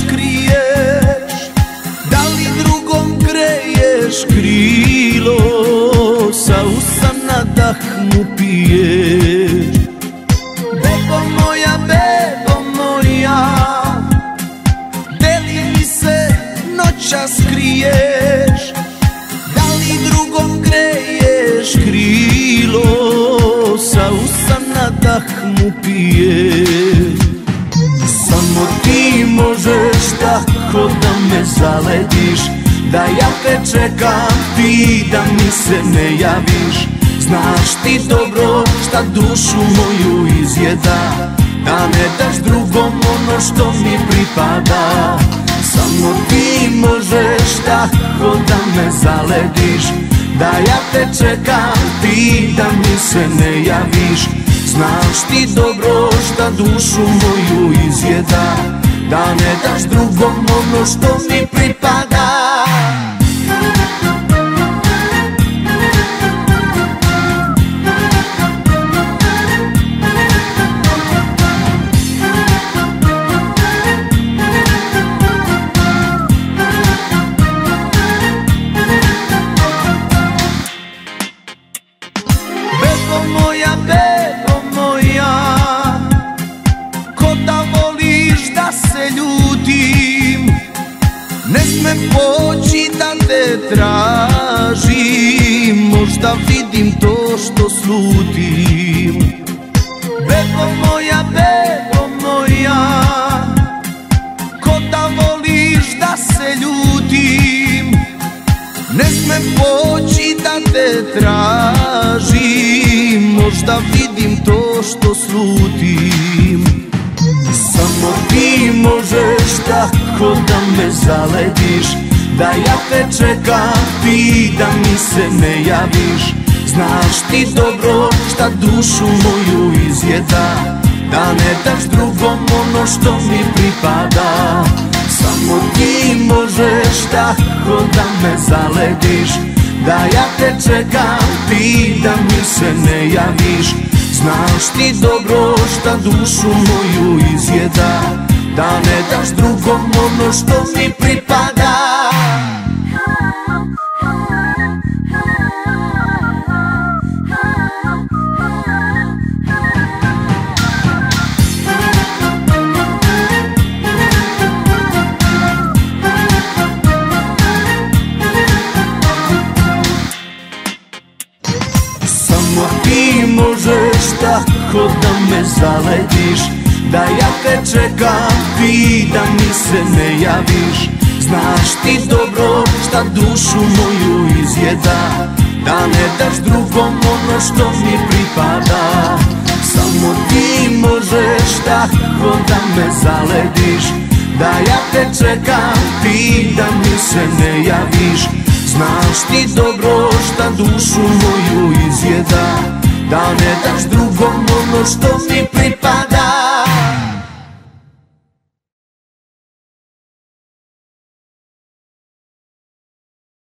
Skriješ, da li drugom greješ krilo, sa usam na dah mu piješ. Bebo moja, deli mi se noća skriješ, da li drugom greješ krilo, sa usam na dah mu piješ. Samo ti možeš tako da me zalediš, da ja te čekam, ti da mi se ne javiš. Znaš ti dobro šta dušu moju izjeda, da ne daš drugom ono što mi pripada. Samo ti možeš tako da me zalediš, da ja te čekam, ti da mi se ne javiš. Znaš ti dobro šta dušu moju izjeda, da ne daš drugom ono što mi pripada. Poći da te tražim, možda vidim to što slutim. Bebo moja, ko da voliš da se ljutim, ne smem poći da te tražim, možda vidim to što slutim. Samo ti možeš tako da me zalediš, da ja te čekam, ti da mi se ne javiš. Znaš ti dobro šta dušu moju izjeda, da ne daš drugom ono što mi pripada. Samo ti možeš tako da me zalediš, da ja te čekam, ti da mi se ne javiš. Znaš ti dobro šta dušu moju izjeda, da ne daš drugom ono što mi pripada. Samo ti možeš tako da me zalediš, da ja te čekam, ti da mi se ne javiš. Znaš ti dobro šta dušu moju izjeda, da ne daš drugom ono što mi pripada. Samo ti možeš tako da me zalediš, da ja te čekam, ti da mi se ne javiš. Znaš ti dobro šta dušu moju izjeda, da ne daš drugom ono što mi pripada.